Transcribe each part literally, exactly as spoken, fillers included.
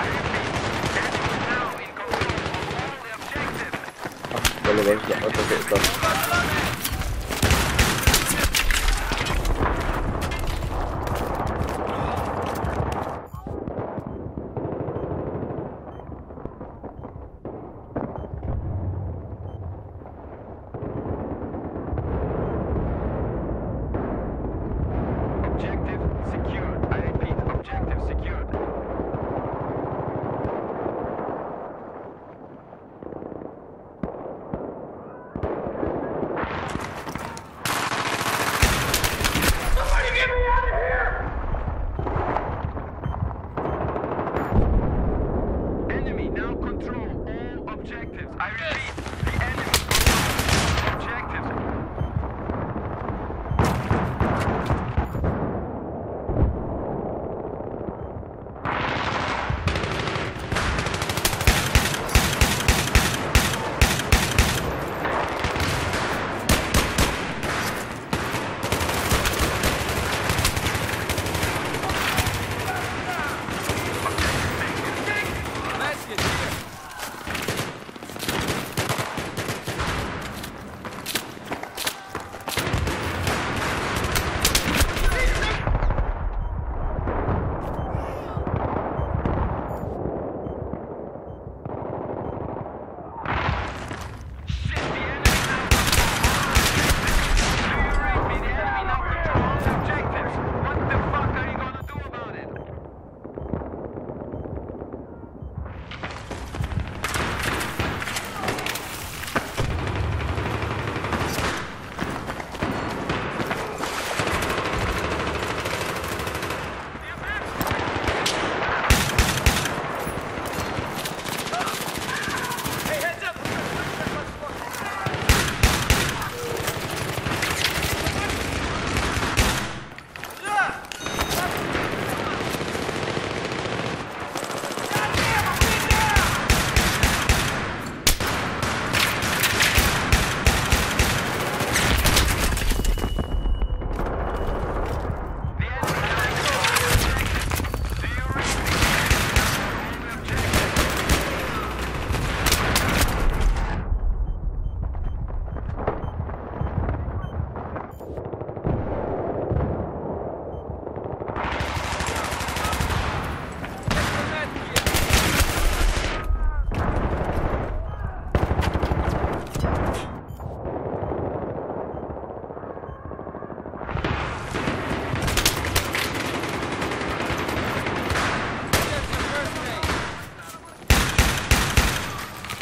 Well, the name's not, okay, it's done. Objective secured. I repeat, objective secured.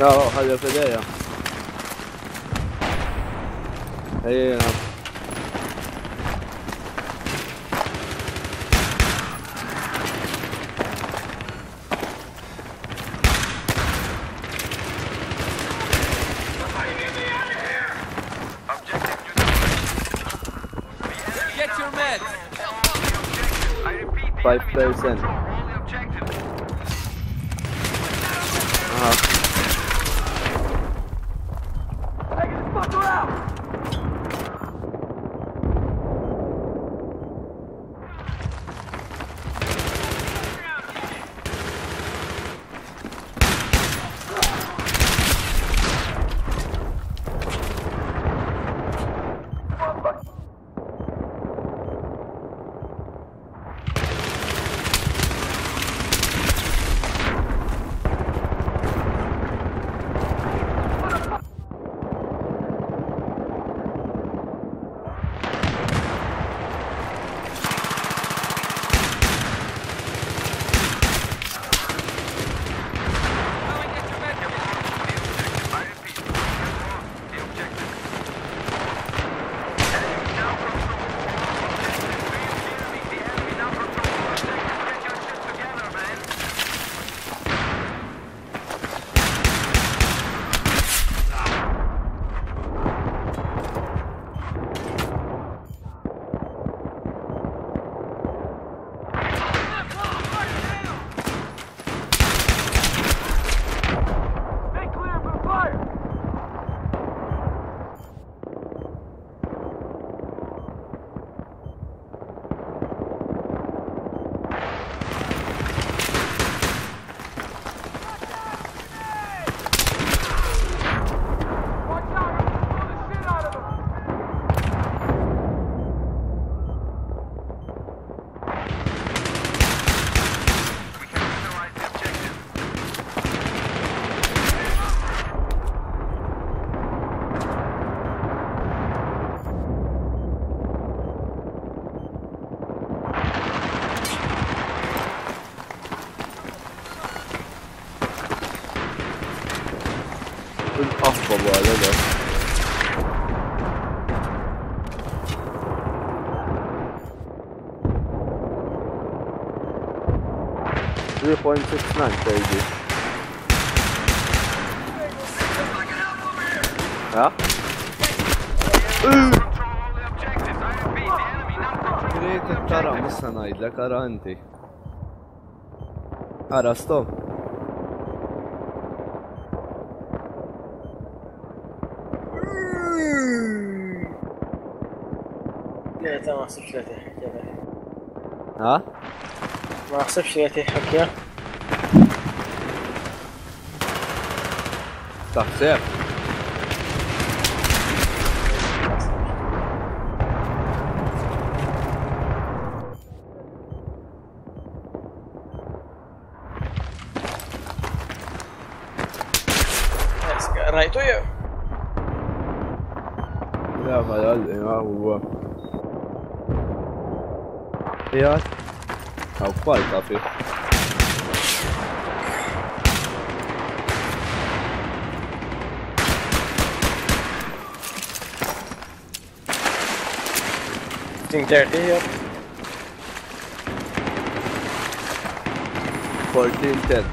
Ja, hade jag för det, ja. Hej, ja. Get your meds. five thousand. Aha. bu hale de. three point six nine baby. Yeah. Direkt tarama sanayiyle garanti. Arastom. Ne zaman şirketi? Ha? Mahsup şirketi hakkı. Tahsip. Raytoya. Ya hayal ya huwa. Ya. How far up it? Think they're here. fourteen ten.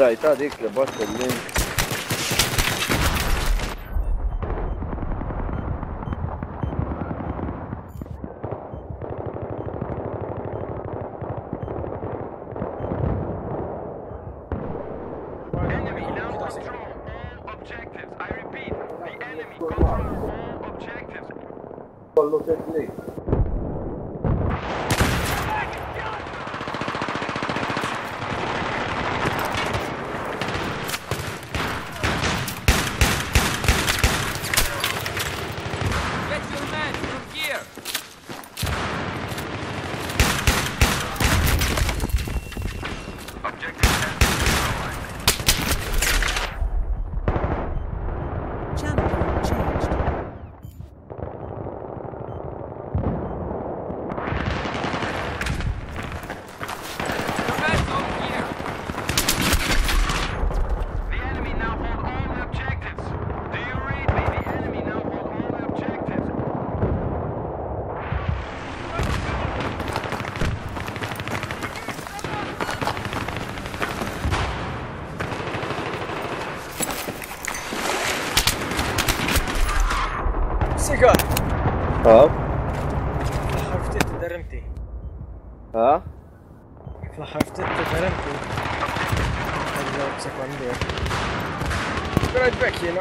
Right, I think the bottom link. Hello? خفت تدرمتي. ها؟ خفت تدرمتي. هذا سكوندير. Right back here.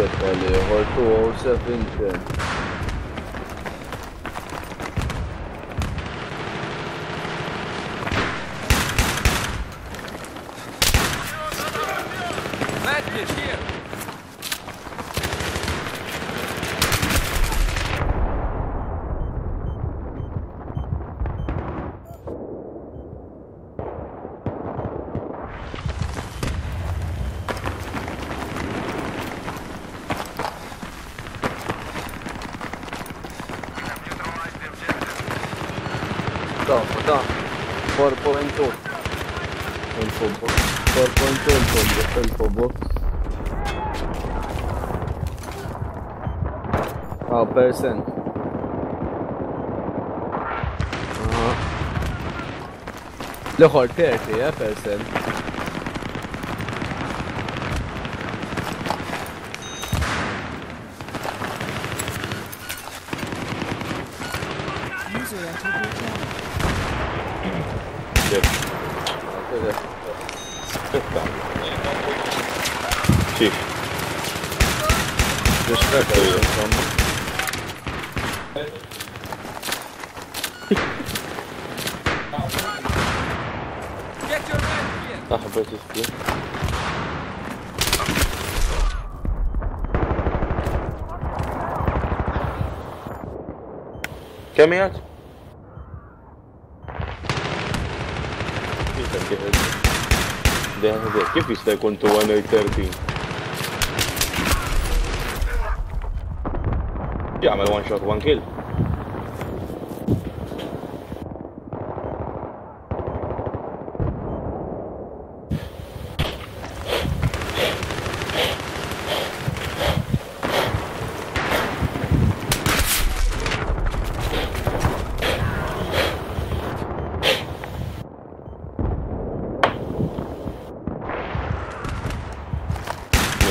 yeterli. Harita olsa finten. Purple and gold. Purple, purple and gold. Purple box. Oh, person. Uh-huh. Look, hard thirty, yeah, person. Come out. كيف يستيقون تواني ثلاثين يعمل وان شوت وان كيل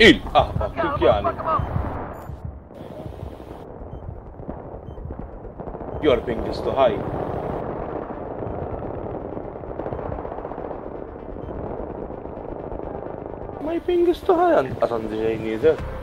İl ahbap Türk yani. Your ping is too high. My ping is too high. Asan diyeceğin neydi?